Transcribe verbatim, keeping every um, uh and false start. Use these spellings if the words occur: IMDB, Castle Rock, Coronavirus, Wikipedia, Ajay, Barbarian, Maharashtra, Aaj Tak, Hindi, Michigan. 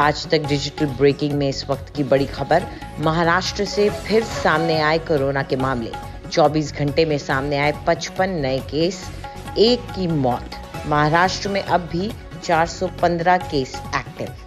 आज तक digital breaking में इस वक्त की बड़ी खबर। महाराष्ट्र से फिर सामने आए कोरोना के मामले। चौबीस घंटे में सामने आए पचपन नए केस, एक की मौत। महाराष्ट्र में अब भी चार सौ पंद्रह केस एक्टिव।